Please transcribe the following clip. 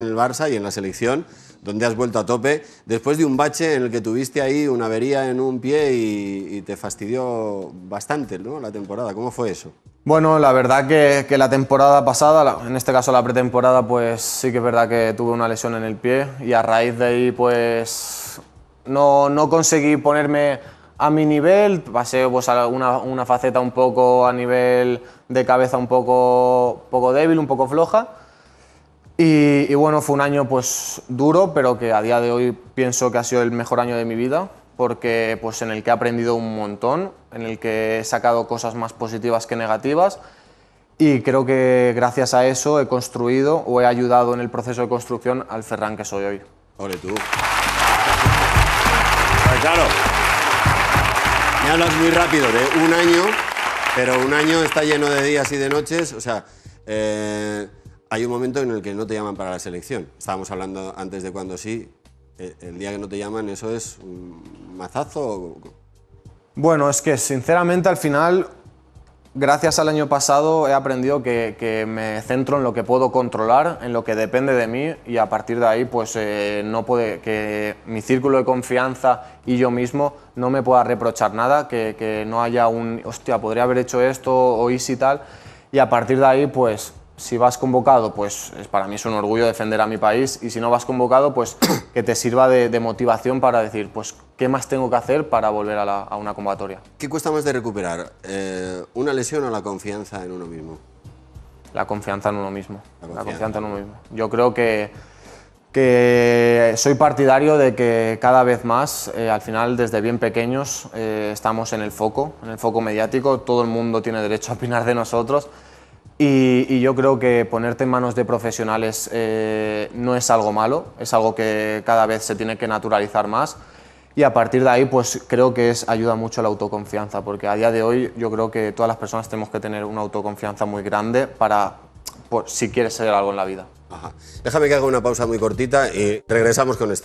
En el Barça y en la selección, donde has vuelto a tope, después de un bache en el que tuviste ahí una avería en un pie y te fastidió bastante, ¿no?, la temporada. ¿Cómo fue eso? Bueno, la verdad que la temporada pasada, en este caso la pretemporada, pues sí que es verdad que tuve una lesión en el pie y a raíz de ahí pues no conseguí ponerme a mi nivel, pasé pues a una faceta un poco a nivel de cabeza un poco débil, un poco floja. Y bueno, fue un año pues duro, pero que a día de hoy pienso que ha sido el mejor año de mi vida, porque pues en el que he aprendido un montón, en el que he sacado cosas más positivas que negativas, y creo que gracias a eso he construido o he ayudado en el proceso de construcción al Ferran que soy hoy. Ole tú. Pues claro, me hablas muy rápido de un año, pero un año está lleno de días y de noches, o sea, hay un momento en el que no te llaman para la selección. Estábamos hablando antes de cuando sí. El día que no te llaman, ¿eso es un mazazo? Bueno, es que sinceramente al final, gracias al año pasado, he aprendido que me centro en lo que puedo controlar, en lo que depende de mí, y a partir de ahí pues que mi círculo de confianza y yo mismo no me pueda reprochar nada, que no haya un hostia, podría haber hecho esto o hice y tal, y a partir de ahí pues si vas convocado, pues para mí es un orgullo defender a mi país, y si no vas convocado, pues que te sirva de motivación para decir, pues qué más tengo que hacer para volver a una convocatoria. ¿Qué cuesta más de recuperar, una lesión o la confianza en uno mismo? La confianza en uno mismo. La confianza en uno mismo. Yo creo que soy partidario de que cada vez más, al final desde bien pequeños, estamos en el foco mediático, todo el mundo tiene derecho a opinar de nosotros. Y yo creo que ponerte en manos de profesionales no es algo malo, es algo que cada vez se tiene que naturalizar más, y a partir de ahí pues creo que ayuda mucho a la autoconfianza, porque a día de hoy yo creo que todas las personas tenemos que tener una autoconfianza muy grande para, pues, si quieres ser algo en la vida. Ajá. Déjame que haga una pausa muy cortita y regresamos con esto.